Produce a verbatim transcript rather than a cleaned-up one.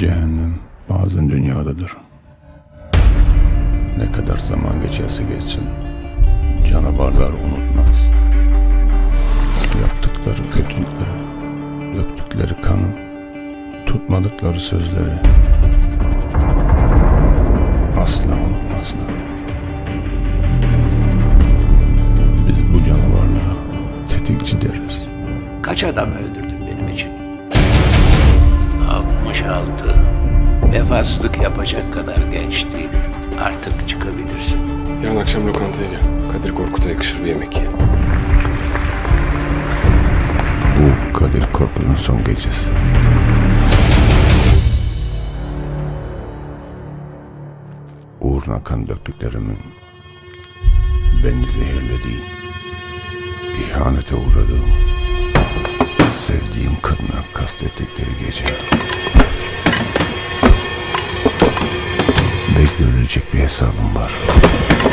Cehennem bazen dünyadadır. Ne kadar zaman geçerse geçsin, canavarlar unutmaz. Yaptıkları kötülükleri, döktükleri kanı, tutmadıkları sözleri asla unutmazlar. Biz bu canavarlara tetikçi deriz. Kaç adam öldürdün benim için? altmış altı. Vefasızlık yapacak kadar genç değilim. Artık çıkabilirsin. Yarın akşam lokantaya gel. Kadir Korkut'a yakışır bir yemek ye. Bu Kadir Korkut'un son gecesi. Uğruna kan döktüklerimin beni zehirlediği, ihanete uğradığım, sevdiğim kadına kastettikleri gece ve görülecek bir hesabım var.